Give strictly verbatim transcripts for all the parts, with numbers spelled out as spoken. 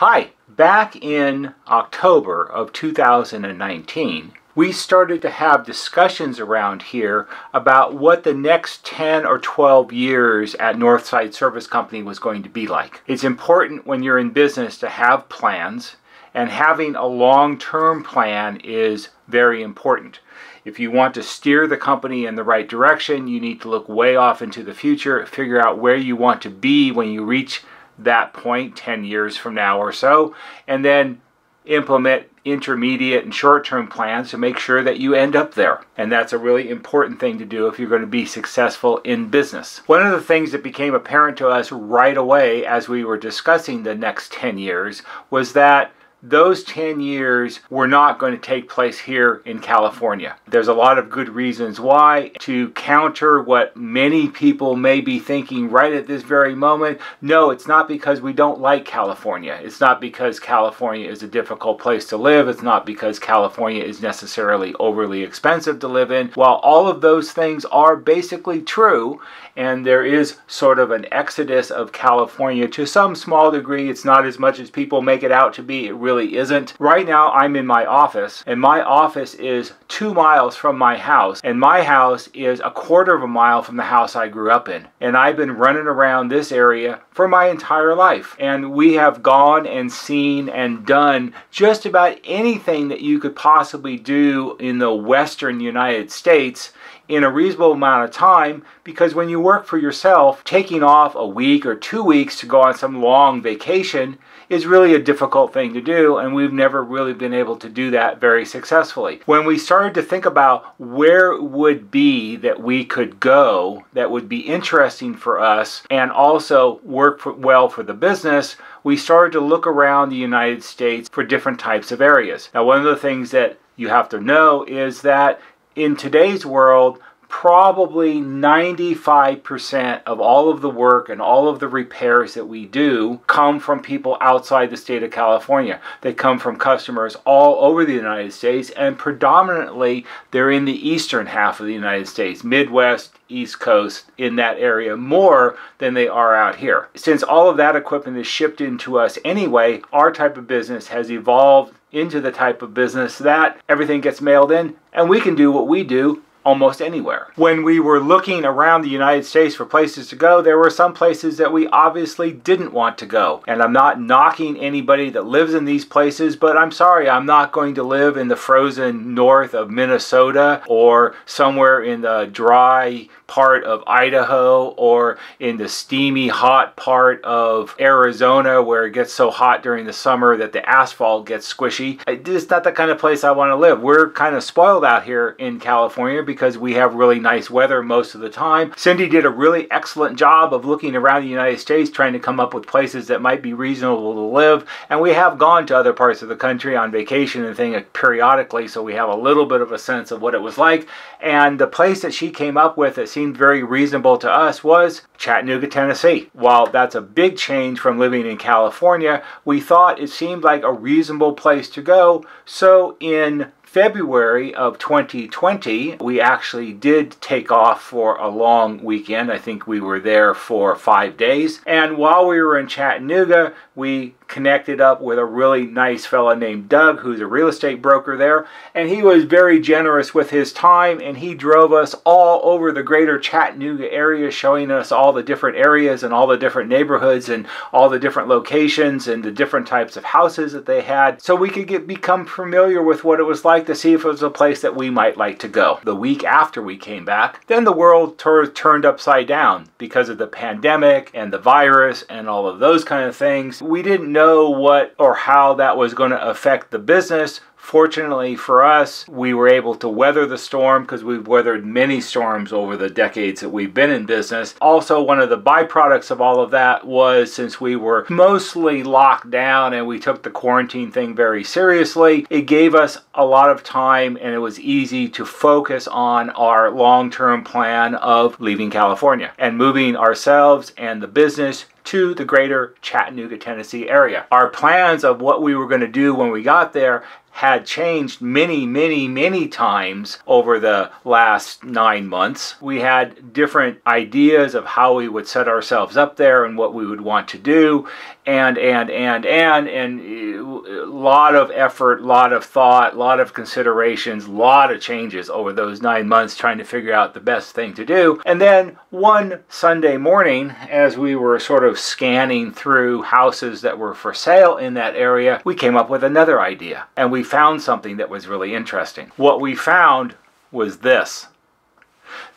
Hi, back in October of two thousand nineteen, we started to have discussions around here about what the next ten or twelve years at Northside Service Company was going to be like. It's important when you're in business to have plans, and having a long-term plan is very important. If you want to steer the company in the right direction, you need to look way off into the future, figure out where you want to be when you reach that point ten years from now or so, and then implement intermediate and short-term plans to make sure that you end up there. And that's a really important thing to do if you're going to be successful in business. One of the things that became apparent to us right away as we were discussing the next ten years was that those ten years were not going to take place here in California. There's a lot of good reasons why. To counter what many people may be thinking right at this very moment, no, it's not because we don't like California. It's not because California is a difficult place to live. It's not because California is necessarily overly expensive to live in. While all of those things are basically true, and there is sort of an exodus of California to some small degree, it's not as much as people make it out to be. It really really isn't. Right now I'm in my office, and my office is two miles from my house, and my house is a quarter of a mile from the house I grew up in. And I've been running around this area for my entire life, and we have gone and seen and done just about anything that you could possibly do in the western United States in a reasonable amount of time, because when you work for yourself, taking off a week or two weeks to go on some long vacation is really a difficult thing to do, and we've never really been able to do that very successfully. When we started to think about where it would be that we could go that would be interesting for us and also work for, well for the business, we started to look around the United States for different types of areas. Now, one of the things that you have to know is that in today's world, probably ninety-five percent of all of the work and all of the repairs that we do come from people outside the state of California. They come from customers all over the United States, and predominantly they're in the eastern half of the United States, Midwest, East Coast, in that area more than they are out here. Since all of that equipment is shipped into us anyway, our type of business has evolved into the type of business that everything gets mailed in, and we can do what we do almost anywhere. When we were looking around the United States for places to go, there were some places that we obviously didn't want to go. And I'm not knocking anybody that lives in these places, but I'm sorry, I'm not going to live in the frozen north of Minnesota or somewhere in the dry part of Idaho or in the steamy hot part of Arizona where it gets so hot during the summer that the asphalt gets squishy. It's not the kind of place I want to live. We're kind of spoiled out here in California because we have really nice weather most of the time. Cindy did a really excellent job of looking around the United States trying to come up with places that might be reasonable to live, and we have gone to other parts of the country on vacation and things periodically, so we have a little bit of a sense of what it was like. And the place that she came up with that seemed very reasonable to us was Chattanooga, Tennessee. While that's a big change from living in California, we thought it seemed like a reasonable place to go. So in February of twenty twenty, we actually did take off for a long weekend. I think we were there for five days. And while we were in Chattanooga, we connected up with a really nice fellow named Doug, who's a real estate broker there, and he was very generous with his time, and he drove us all over the greater Chattanooga area, showing us all the different areas and all the different neighborhoods and all the different locations and the different types of houses that they had, so we could get become familiar with what it was like to see if it was a place that we might like to go. The week after we came back, then the world tur turned upside down because of the pandemic and the virus and all of those kind of things. We didn't know know what or how that was going to affect the business. Fortunately for us, we were able to weather the storm because we've weathered many storms over the decades that we've been in business. Also, one of the byproducts of all of that was, since we were mostly locked down and we took the quarantine thing very seriously, it gave us a lot of time, and it was easy to focus on our long-term plan of leaving California and moving ourselves and the business to the greater Chattanooga, Tennessee area. Our plans of what we were going to do when we got there had changed many, many, many times over the last nine months. We had different ideas of how we would set ourselves up there and what we would want to do, and, and, and, and, and a lot of effort, a lot of thought, a lot of considerations, a lot of changes over those nine months trying to figure out the best thing to do. And then one Sunday morning, as we were sort of scanning through houses that were for sale in that area, we came up with another idea, and we found something that was really interesting. What we found was this.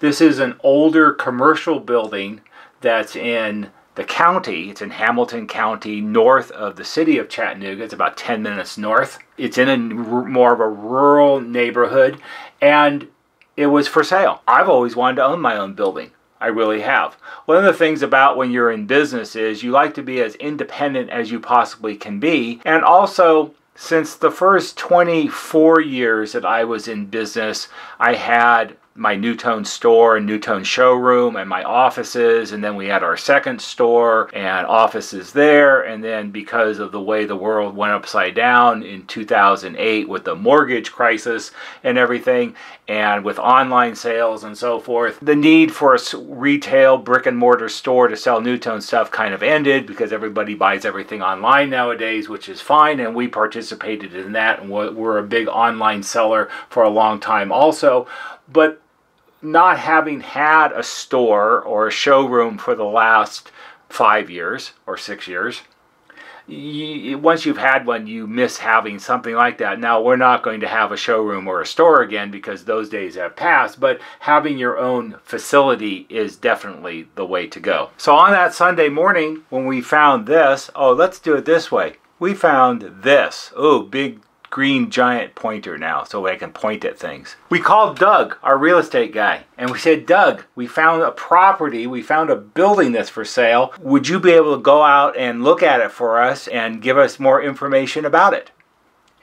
This is an older commercial building that's in the county. It's in Hamilton County, north of the city of Chattanooga. It's about ten minutes north. It's in a more of a rural neighborhood, and it was for sale. I've always wanted to own my own building. I really have. One of the things about when you're in business is you like to be as independent as you possibly can be, and also since the first twenty-four years that I was in business, I had my NuTone store and NuTone showroom and my offices, and then we had our second store and offices there, and then because of the way the world went upside down in two thousand eight with the mortgage crisis and everything, and with online sales and so forth, the need for a retail brick and mortar store to sell NuTone stuff kind of ended because everybody buys everything online nowadays, which is fine, and we participated in that, and we're a big online seller for a long time also. But not having had a store or a showroom for the last five years or six years, you, once you've had one, you miss having something like that. Now, we're not going to have a showroom or a store again because those days have passed, but having your own facility is definitely the way to go. So on that Sunday morning when we found this, oh, let's do it this way. We found this. Oh, big green giant pointer now, so I can point at things. We called Doug, our real estate guy, and we said, Doug, we found a property, we found a building that's for sale. Would you be able to go out and look at it for us and give us more information about it?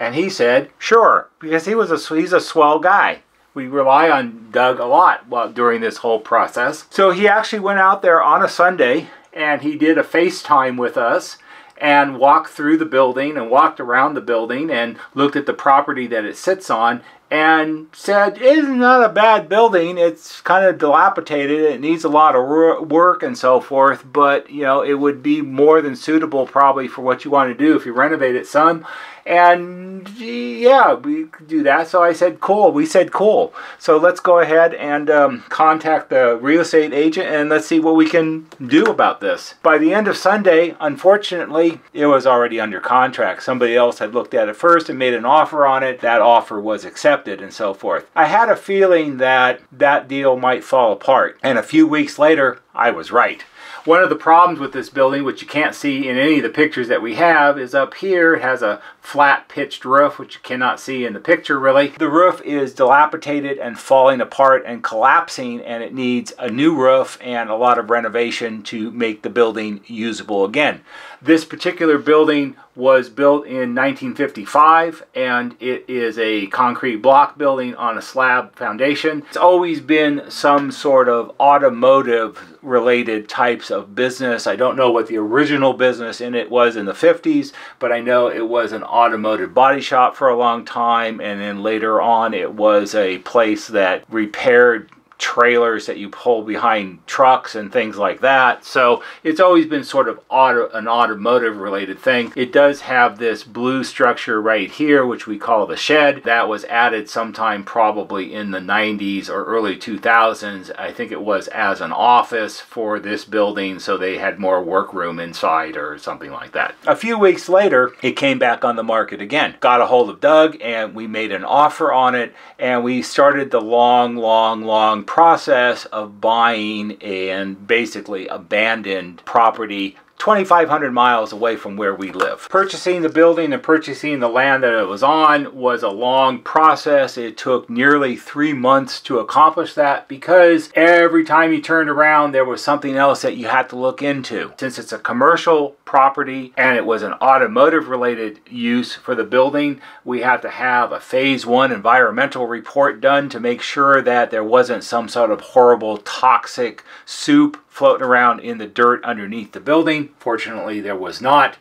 And he said, sure, because he was a, he's a swell guy. We rely on Doug a lot while, during this whole process. So he actually went out there on a Sunday, and he did a FaceTime with us, and walked through the building and walked around the building and looked at the property that it sits on and said, it's not a bad building. It's kind of dilapidated. It needs a lot of work and so forth, but you know, it would be more than suitable probably for what you want to do if you renovate it some. And yeah, we could do that. So I said, cool. We said, cool. So let's go ahead and um, contact the real estate agent and let's see what we can do about this. By the end of Sunday, unfortunately, it was already under contract. Somebody else had looked at it first and made an offer on it. That offer was accepted and so forth. I had a feeling that that deal might fall apart. And a few weeks later, I was right. One of the problems with this building, which you can't see in any of the pictures that we have, is up here. It has a flat pitched roof, which you cannot see in the picture really. The roof is dilapidated and falling apart and collapsing, and it needs a new roof and a lot of renovation to make the building usable again. This particular building was built in nineteen fifty-five, and it is a concrete block building on a slab foundation. It's always been some sort of automotive related types of business. I don't know what the original business in it was in the fifties, but I know it was an automotive body shop for a long time, and then later on it was a place that repaired trailers that you pull behind trucks and things like that. So it's always been sort of auto, an automotive related thing. It does have this blue structure right here, which we call the shed. That was added sometime probably in the nineties or early two thousands. I think it was as an office for this building, so they had more workroom inside or something like that. A few weeks later, it came back on the market again. Got a hold of Doug and we made an offer on it, and we started the long, long, long process of buying and basically abandoned property twenty-five hundred miles away from where we live. Purchasing the building and purchasing the land that it was on was a long process. It took nearly three months to accomplish that because every time you turned around, there was something else that you had to look into. Since it's a commercial property and it was an automotive related use for the building, we had to have a phase one environmental report done to make sure that there wasn't some sort of horrible toxic soup floating around in the dirt underneath the building. Fortunately, there was not.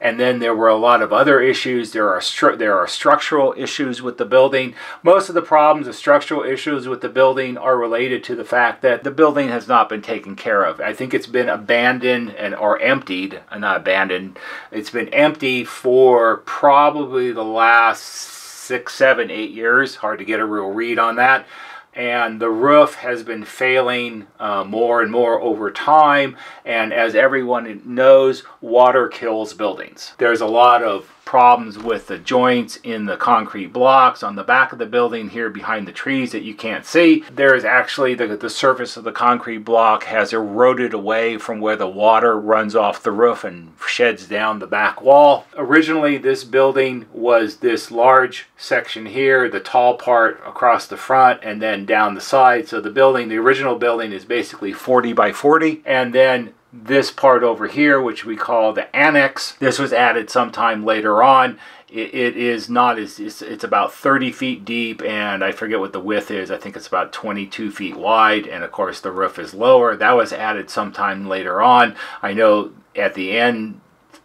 And then there were a lot of other issues. There are there are structural issues with the building. Most of the problems of structural issues with the building are related to the fact that the building has not been taken care of. I think it's been abandoned and or emptied, not abandoned. It's been empty for probably the last six, seven, eight years. Hard to get a real read on that. And the roof has been failing uh, more and more over time. And as everyone knows, water kills buildings. There's a lot of problems with the joints in the concrete blocks on the back of the building here behind the trees that you can't see. There is actually the, the surface of the concrete block has eroded away from where the water runs off the roof and sheds down the back wall. Originally, this building was this large section here, the tall part across the front, and then down the side. So the building, the original building, is basically forty by forty, and then this part over here, which we call the annex, this was added sometime later on. It, it is not as it's, it's about thirty feet deep, and I forget what the width is. I think it's about twenty-two feet wide, and of course the roof is lower. That was added sometime later on. I know at the end,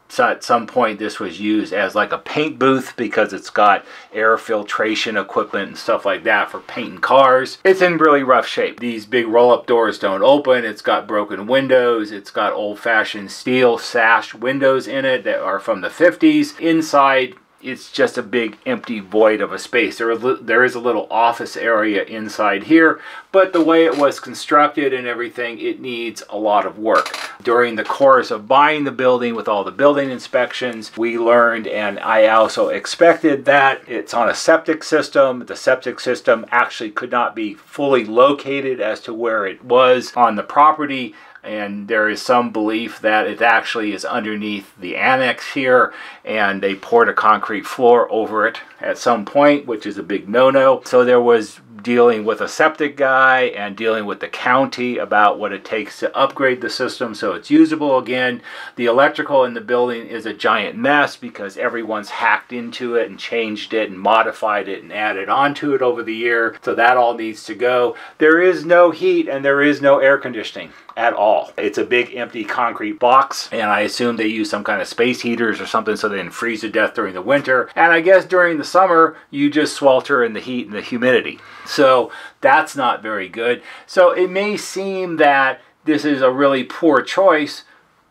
so at some point, this was used as like a paint booth because it's got air filtration equipment and stuff like that for painting cars. It's in really rough shape. These big roll-up doors don't open. It's got broken windows. It's got old-fashioned steel sash windows in it that are from the fifties. Inside, it's just a big empty void of a space. There, there is a little office area inside here, but the way it was constructed and everything, it needs a lot of work. During the course of buying the building with all the building inspections, we learned, and I also expected, that it's on a septic system. The septic system actually could not be fully located as to where it was on the property. And there is some belief that it actually is underneath the annex here, and they poured a concrete floor over it at some point, which is a big no-no. So there was dealing with a septic guy and dealing with the county about what it takes to upgrade the system so it's usable again. The electrical in the building is a giant mess because everyone's hacked into it and changed it and modified it and added onto it over the year. So that all needs to go. There is no heat and there is no air conditioning at all. It's a big empty concrete box, and I assume they use some kind of space heaters or something so they didn't freeze to death during the winter. And I guess during the summer, you just swelter in the heat and the humidity. So that's not very good. So it may seem that this is a really poor choice,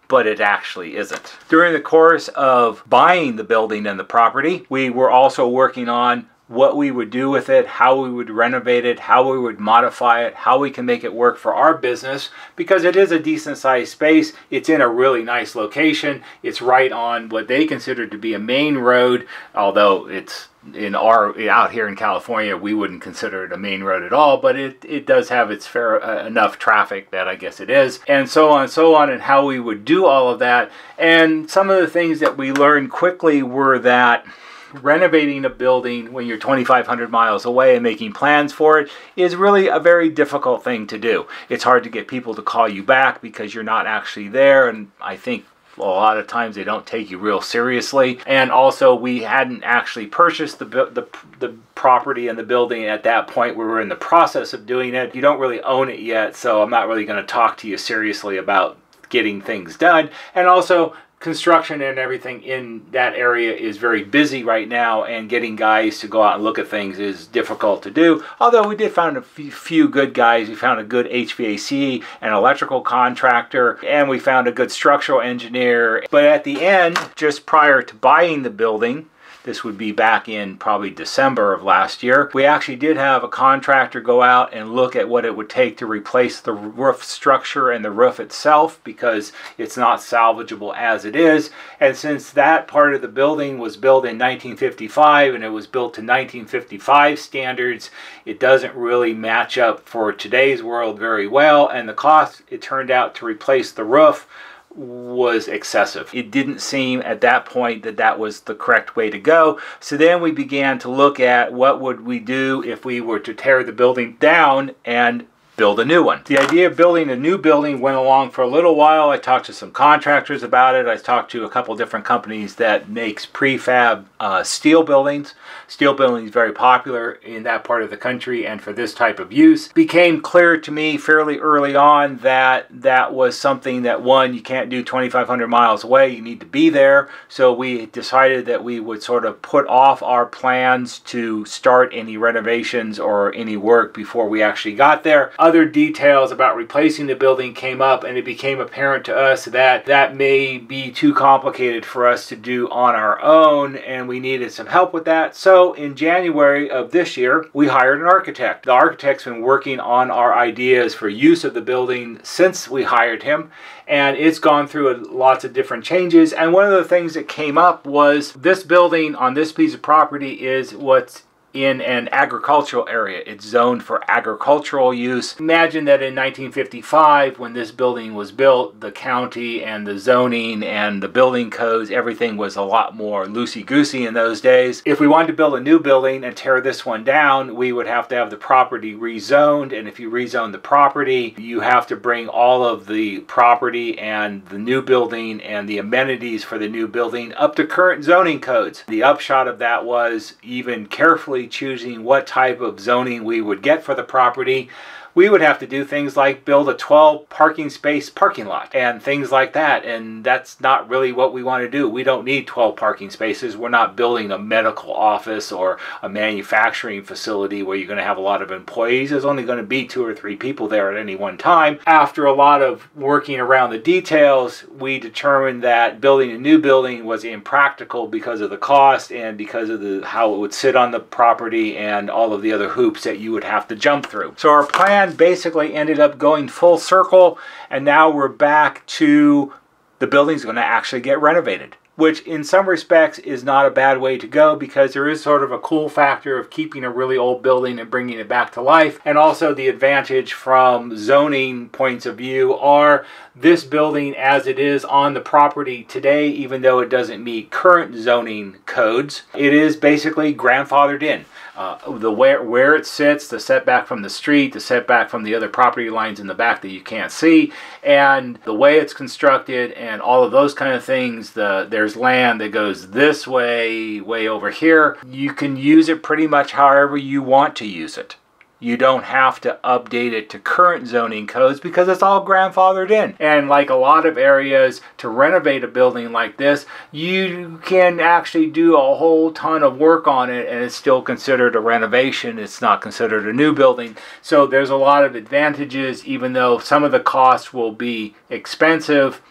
but it actually isn't. During the course of buying the building and the property, we were also working on what we would do with it, how we would renovate it, how we would modify it, how we can make it work for our business, because it is a decent sized space. It's in a really nice location. It's right on what they consider to be a main road, although it's in our out here in California, we wouldn't consider it a main road at all, but it, it does have its fair uh, enough traffic that I guess it is, and so on and so on, and how we would do all of that. And some of the things that we learned quickly were that renovating a building when you're twenty-five hundred miles away and making plans for it is really a very difficult thing to do. It's hard to get people to call you back because you're not actually there, and I think a lot of times they don't take you real seriously. And also, we hadn't actually purchased the, the, the property and the building at that point. We were in the process of doing it. You don't really own it yet, so I'm not really going to talk to you seriously about getting things done. And also, construction and everything in that area is very busy right now, and getting guys to go out and look at things is difficult to do. Although we did find a few good guys. We found a good H V A C, an electrical contractor, and we found a good structural engineer. But at the end, just prior to buying the building, this would be back in probably December of last year, we actually did have a contractor go out and look at what it would take to replace the roof structure and the roof itself, because it's not salvageable as it is. And since that part of the building was built in nineteen fifty-five and it was built to nineteen fifty-five standards, it doesn't really match up for today's world very well. And the cost, it turned out, to replace the roof was excessive. It didn't seem at that point that that was the correct way to go. So then we began to look at what would we do if we were to tear the building down and build a new one. The idea of building a new building went along for a little while. I talked to some contractors about it. I talked to a couple different companies that makes prefab uh, steel buildings. Steel buildings very popular in that part of the country and for this type of use. Became clear to me fairly early on that that was something that, one, you can't do twenty-five hundred miles away. You need to be there. So we decided that we would sort of put off our plans to start any renovations or any work before we actually got there. Other details about replacing the building came up, and it became apparent to us that that may be too complicated for us to do on our own, and we needed some help with that. So in January of this year, we hired an architect. The architect's been working on our ideas for use of the building since we hired him, and it's gone through lots of different changes. And one of the things that came up was this building on this piece of property is what's in an agricultural area. It's zoned for agricultural use. Imagine that in nineteen fifty-five, when this building was built, the county and the zoning and the building codes, everything was a lot more loosey-goosey in those days. If we wanted to build a new building and tear this one down, we would have to have the property rezoned, and if you rezone the property, you have to bring all of the property and the new building and the amenities for the new building up to current zoning codes. The upshot of that was even carefully choosing what type of zoning we would get for the property. We would have to do things like build a twelve parking space parking lot and things like that, and that's not really what we want to do. We don't need twelve parking spaces. We're not building a medical office or a manufacturing facility where you're going to have a lot of employees. There's only going to be two or three people there at any one time. After a lot of working around the details, we determined that building a new building was impractical because of the cost and because of the how it would sit on the property and all of the other hoops that you would have to jump through. So our plan basically ended up going full circle, and now we're back to the building's going to actually get renovated, which in some respects is not a bad way to go, because there is sort of a cool factor of keeping a really old building and bringing it back to life. And also the advantage from zoning points of view are this building as it is on the property today, even though it doesn't meet current zoning codes, it is basically grandfathered in. Uh, the where, where it sits, the setback from the street, the setback from the other property lines in the back that you can't see, and the way it's constructed and all of those kind of things. The, there's land that goes this way, way over here. You can use it pretty much however you want to use it. You don't have to update it to current zoning codes because it's all grandfathered in. And like a lot of areas, to renovate a building like this, you can actually do a whole ton of work on it and it's still considered a renovation. It's not considered a new building. So there's a lot of advantages, even though some of the costs will be expensive,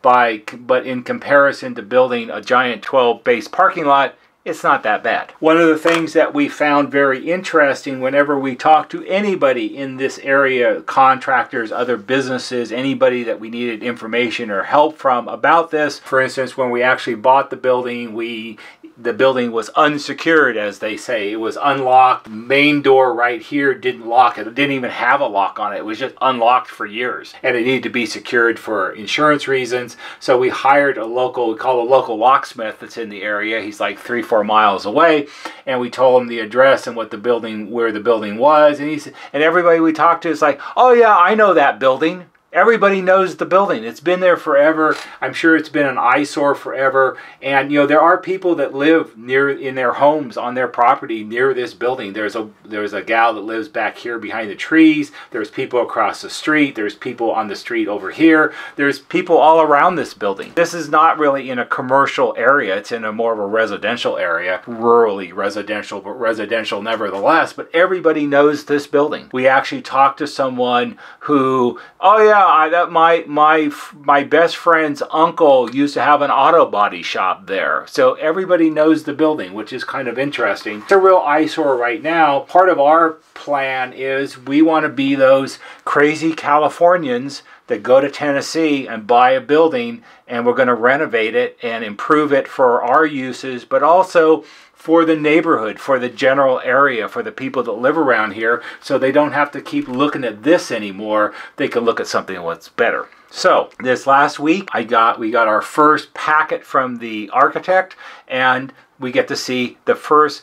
by, but in comparison to building a giant twelve base parking lot, it's not that bad. One of the things that we found very interesting whenever we talked to anybody in this area, contractors, other businesses, anybody that we needed information or help from about this. For instance, when we actually bought the building, we the building was unsecured, as they say. It was unlocked. Main door right here didn't lock it. It didn't even have a lock on it. It was just unlocked for years, and it needed to be secured for insurance reasons. So we hired a local, we call a local locksmith that's in the area. He's like three, four miles away, and we told him the address and what the building, where the building was, and he said, and everybody we talked to is like, oh yeah, I know that building. Everybody knows the building. It's been there forever. I'm sure it's been an eyesore forever. And, you know, there are people that live near in their homes on their property near this building. There's a there's a gal that lives back here behind the trees. There's people across the street. There's people on the street over here. There's people all around this building. This is not really in a commercial area. It's in a more of a residential area, rurally residential, but residential nevertheless. But everybody knows this building. We actually talked to someone who, oh yeah, I, that my my my best friend's uncle used to have an auto body shop there. So everybody knows the building, which is kind of interesting. It's a real eyesore right now. Part of our plan is we want to be those crazy Californians that go to Tennessee and buy a building, and we're going to renovate it and improve it for our uses, but also for the neighborhood, for the general area, for the people that live around here, so they don't have to keep looking at this anymore. They can look at something that's better. So this last week, I got we got our first packet from the architect, and we get to see the first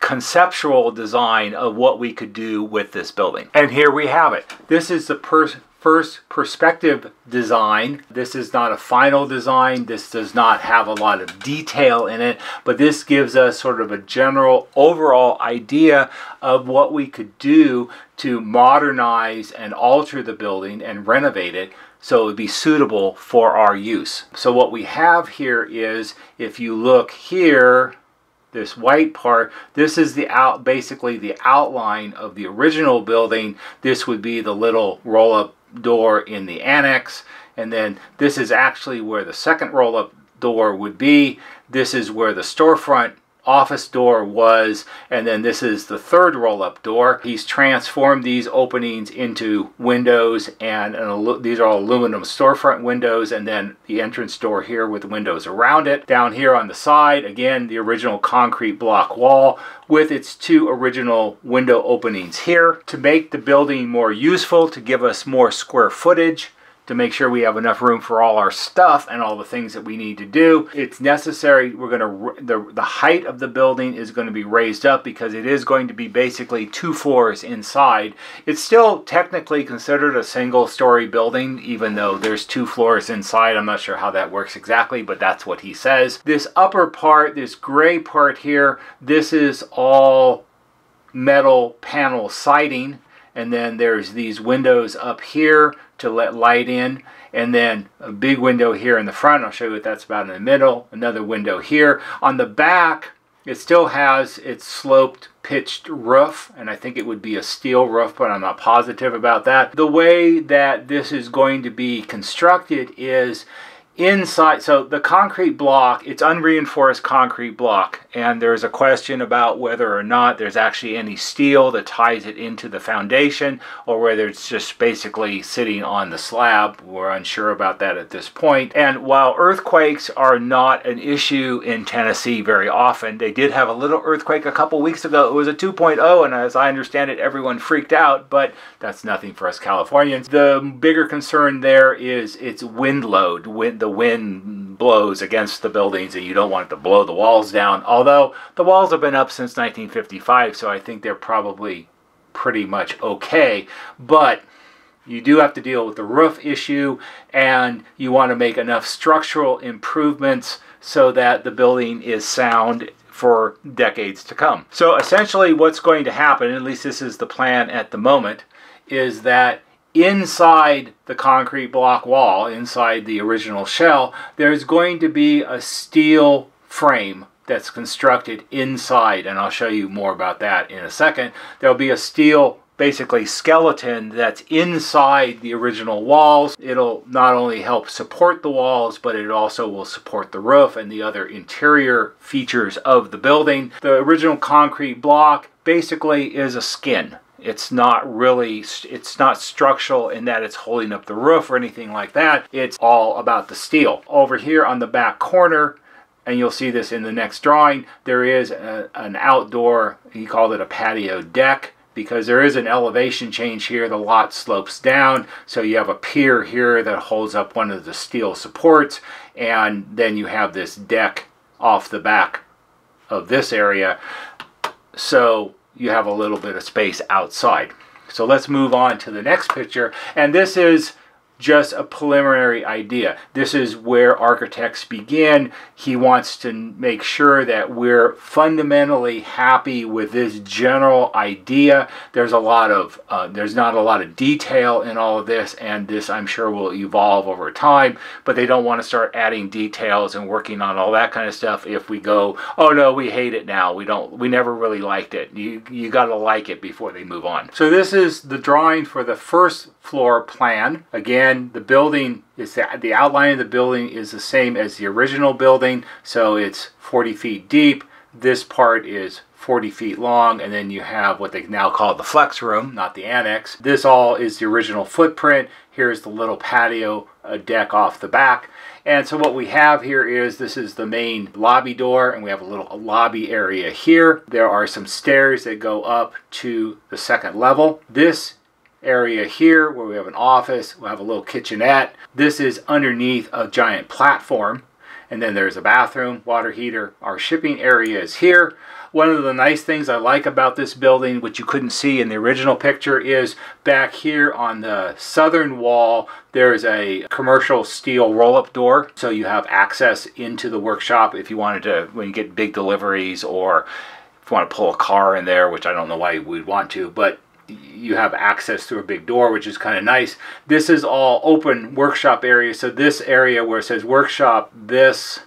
conceptual design of what we could do with this building. And here we have it. This is the pers first perspective design. This is not a final design. This does not have a lot of detail in it, but this gives us sort of a general overall idea of what we could do to modernize and alter the building and renovate it so it would be suitable for our use. So what we have here is, if you look here, this white part, this is the out basically the outline of the original building. This would be the little roll-up door in the annex, and then this is actually where the second roll-up door would be. This is where the storefront office door was, and then this is the third roll-up door. He's transformed these openings into windows, and an these are all aluminum storefront windows, and then the entrance door here with windows around it. Down here on the side, again, the original concrete block wall with its two original window openings here. To make the building more useful, to give us more square footage, to make sure we have enough room for all our stuff and all the things that we need to do, it's necessary. We're going to, the, the height of the building is going to be raised up because it is going to be basically two floors inside. It's still technically considered a single story building, even though there's two floors inside. I'm not sure how that works exactly, but that's what he says. This upper part, this gray part here, this is all metal panel siding. And then there's these windows up here to let light in, and then a big window here in the front. I'll show you what that's about in the middle. Another window here. On the back, it still has its sloped, pitched roof, and I think it would be a steel roof, but I'm not positive about that. The way that this is going to be constructed is inside, so the concrete block, it's unreinforced concrete block, and there's a question about whether or not there's actually any steel that ties it into the foundation, or whether it's just basically sitting on the slab. We're unsure about that at this point. And while earthquakes are not an issue in Tennessee very often, they did have a little earthquake a couple weeks ago. It was a two point oh, and as I understand it, everyone freaked out, but that's nothing for us Californians. The bigger concern there is its wind load. Wind, the wind blows against the buildings, and you don't want it to blow the walls down, although the walls have been up since nineteen fifty-five, so I think they're probably pretty much okay. But you do have to deal with the roof issue, and you want to make enough structural improvements so that the building is sound for decades to come. So essentially what's going to happen, at least this is the plan at the moment, is that inside the concrete block wall, inside the original shell, there's going to be a steel frame that's constructed inside, and I'll show you more about that in a second. There'll be a steel, basically, skeleton that's inside the original walls. It'll not only help support the walls, but it also will support the roof and the other interior features of the building. The original concrete block basically is a skin. It's not really, it's not structural in that it's holding up the roof or anything like that. It's all about the steel. Over here on the back corner, and you'll see this in the next drawing, there is a, an outdoor, he called it a patio deck, because there is an elevation change here. The lot slopes down, so you have a pier here that holds up one of the steel supports, and then you have this deck off the back of this area. So you have a little bit of space outside. So let's move on to the next picture. And this is just a preliminary idea. This is where architects begin. He wants to make sure that we're fundamentally happy with this general idea. There's a lot of, uh, there's not a lot of detail in all of this, and this I'm sure will evolve over time, but they don't want to start adding details and working on all that kind of stuff if we go, oh no, we hate it now. We don't, we never really liked it. You, you gotta like it before they move on. So this is the drawing for the first floor plan. Again, and the building is the, the outline of the building is the same as the original building, so it's forty feet deep. This part is forty feet long, and then you have what they now call the flex room, not the annex. This all is the original footprint. Here's the little patio uh, deck off the back. And so what we have here is, this is the main lobby door, and we have a little lobby area here. There are some stairs that go up to the second level. This area here where we have an office, we'll have a little kitchenette. This is underneath a giant platform, And then there's a bathroom, water heater. Our shipping area is here. One of the nice things I like about this building, which you couldn't see in the original picture, is back here on the southern wall, there is a commercial steel roll-up door. So you have access into the workshop if you wanted to, when you get big deliveries, or if you want to pull a car in there, which I don't know why we'd want to, but you have access through a big door, which is kind of nice. This is all open workshop area. So this area where it says workshop, this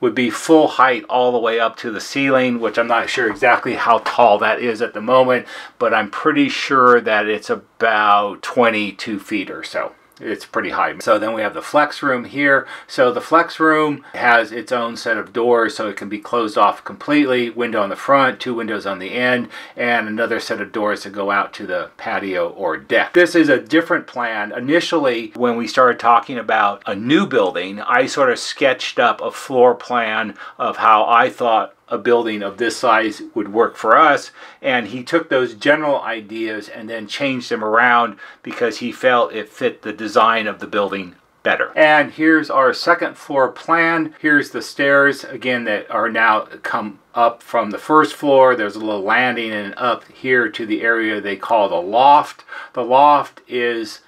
would be full height all the way up to the ceiling, which I'm not sure exactly how tall that is at the moment, but I'm pretty sure that it's about twenty-two feet or so. It's pretty high. So then we have the flex room here. So the flex room has its own set of doors, so it can be closed off completely. Window on the front, two windows on the end, and another set of doors that go out to the patio or deck. This is a different plan. Initially, when we started talking about a new building, I sort of sketched up a floor plan of how I thought a building of this size would work for us, and he took those general ideas and then changed them around because he felt it fit the design of the building better. And here's our second floor plan. Here's the stairs again that are now come up from the first floor. There's a little landing and up here to the area they call the loft. The loft is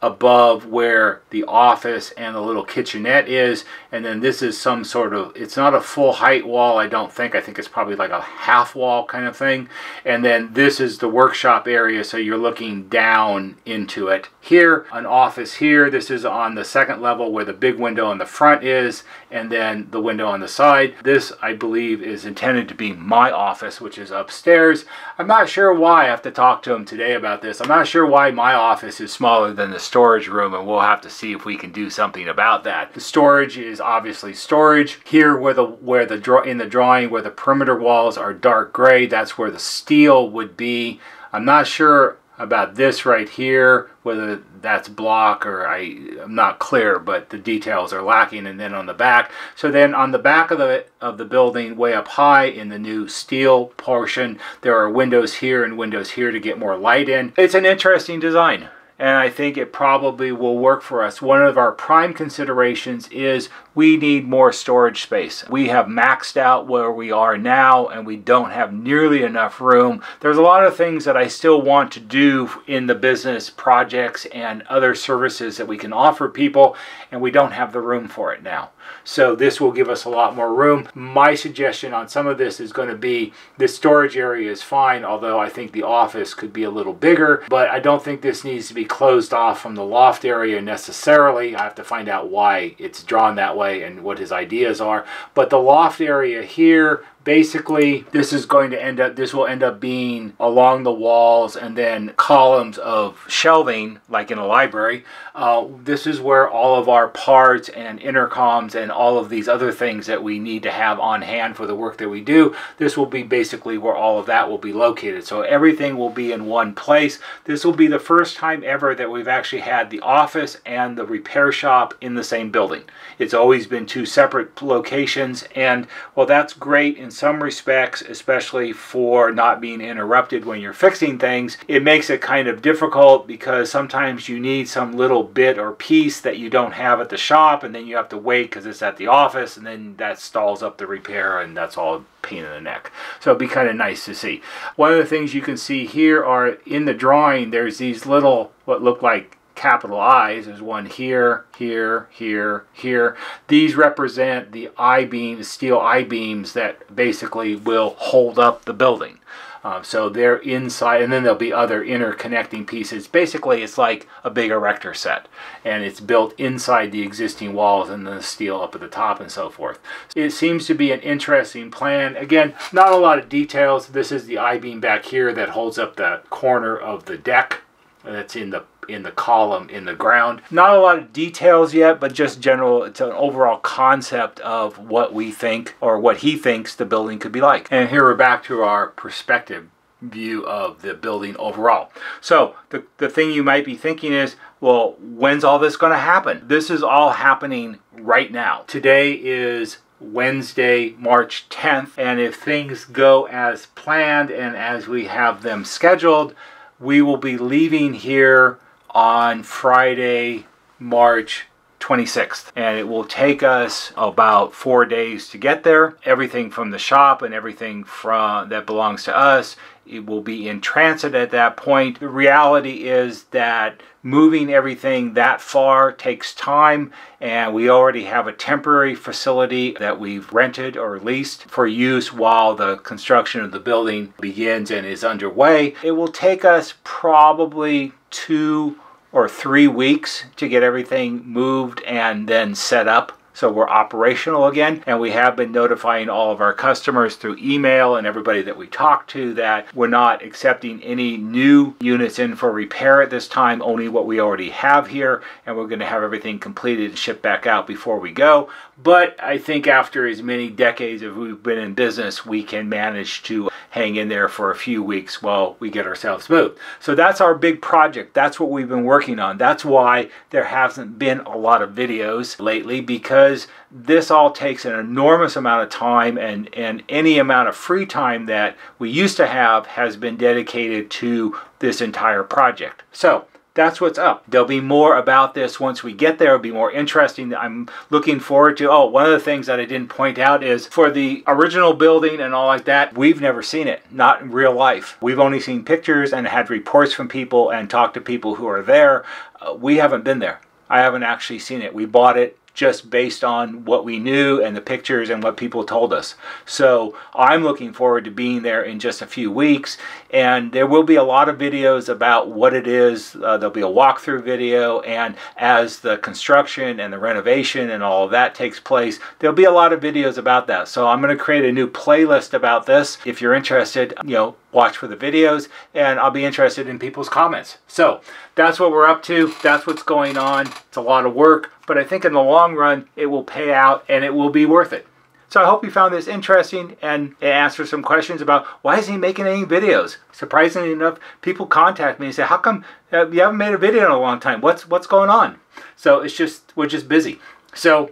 above where the office and the little kitchenette is, and then this is some sort of, it's not a full height wall, I don't think. I think it's probably like a half wall kind of thing. And then this is the workshop area, so you're looking down into it. Here, an office here. This is on the second level where the big window on the front is, and then the window on the side. This, I believe, is intended to be my office, which is upstairs. I'm not sure why. I have to talk to him today about this. I'm not sure why my office is smaller than the storage room, and we'll have to see if we can do something about that. The storage is obviously storage. Here where the where the draw in the drawing where the perimeter walls are dark gray, that's where the steel would be. I'm not sure about this right here, whether that's block or I, I'm not clear, but the details are lacking. And then on the back, so then on the back of the of the building way up high in the new steel portion, there are windows here and windows here to get more light in. It's an interesting design, and I think it probably will work for us. One of our prime considerations is we need more storage space. We have maxed out where we are now, and we don't have nearly enough room. There's a lot of things that I still want to do in the business, projects and other services that we can offer people, and we don't have the room for it now. So this will give us a lot more room. My suggestion on some of this is going to be this storage area is fine, although I think the office could be a little bigger, but I don't think this needs to be closed off from the loft area necessarily. I have to find out why it's drawn that way and what his ideas are. But the loft area here, basically this is going to end up, this will end up being along the walls and then columns of shelving like in a library. Uh, this is where all of our parts and intercoms and all of these other things that we need to have on hand for the work that we do. This will be basically where all of that will be located. So everything will be in one place. This will be the first time ever that we've actually had the office and the repair shop in the same building. It's always been two separate locations, and well, that's great in some respects, especially for not being interrupted when you're fixing things. It makes it kind of difficult because sometimes you need some little bit or piece that you don't have at the shop, and then you have to wait because it's at the office, and then that stalls up the repair, and that's all pain in the neck. So it'd be kind of nice to see. One of the things you can see here are in the drawing, there's these little what look like capital I's. There's one here, here, here, here. These represent the I-beams, steel I-beams that basically will hold up the building. Um, so they're inside, and then there'll be other interconnecting pieces. Basically, it's like a big erector set, and it's built inside the existing walls and the steel up at the top and so forth. It seems to be an interesting plan. Again, not a lot of details. This is the I-beam back here that holds up the corner of the deck that's in the in the column in the ground. Not a lot of details yet, but just general, it's an overall concept of what we think or what he thinks the building could be like. And here we're back to our perspective view of the building overall. So the, the thing you might be thinking is, well, when's all this going to happen? This is all happening right now. Today is Wednesday, March tenth, and if things go as planned and as we have them scheduled, we will be leaving here on Friday, March March twenty-sixth, and it will take us about four days to get there. Everything from the shop and everything from that belongs to us, it will be in transit at that point. The reality is that moving everything that far takes time, and we already have a temporary facility that we've rented or leased for use while the construction of the building begins and is underway. It will take us probably two or three weeks to get everything moved and then set up, so we're operational again. And we have been notifying all of our customers through email and everybody that we talk to that we're not accepting any new units in for repair at this time, only what we already have here. And we're going to have everything completed and shipped back out before we go. But I think after as many decades as we've been in business, we can manage to hang in there for a few weeks while we get ourselves moved. So that's our big project. That's what we've been working on. That's why there hasn't been a lot of videos lately, because this all takes an enormous amount of time, and, and any amount of free time that we used to have has been dedicated to this entire project. So that's what's up. There'll be more about this once we get there. It'll be more interesting. I'm looking forward to, oh, one of the things that I didn't point out is for the original building and all like that, we've never seen it, not in real life. We've only seen pictures and had reports from people and talked to people who are there. Uh, we haven't been there. I haven't actually seen it. We bought it just based on what we knew and the pictures and what people told us. So I'm looking forward to being there in just a few weeks. And there will be a lot of videos about what it is. Uh, there'll be a walkthrough video. And as the construction and the renovation and all of that takes place, there'll be a lot of videos about that. So I'm going to create a new playlist about this. If you're interested, you know, watch for the videos, and I'll be interested in people's comments. So that's what we're up to. That's what's going on. It's a lot of work, but I think in the long run, it will pay out and it will be worth it. So I hope you found this interesting and answer some questions about why isn't he making any videos? Surprisingly enough, people contact me and say, how come you haven't made a video in a long time? What's, what's going on? So it's just, we're just busy. So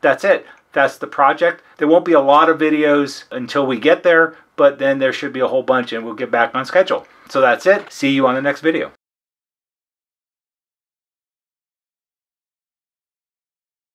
that's it. That's the project. There won't be a lot of videos until we get there, but then there should be a whole bunch and we'll get back on schedule. So that's it. See you on the next video.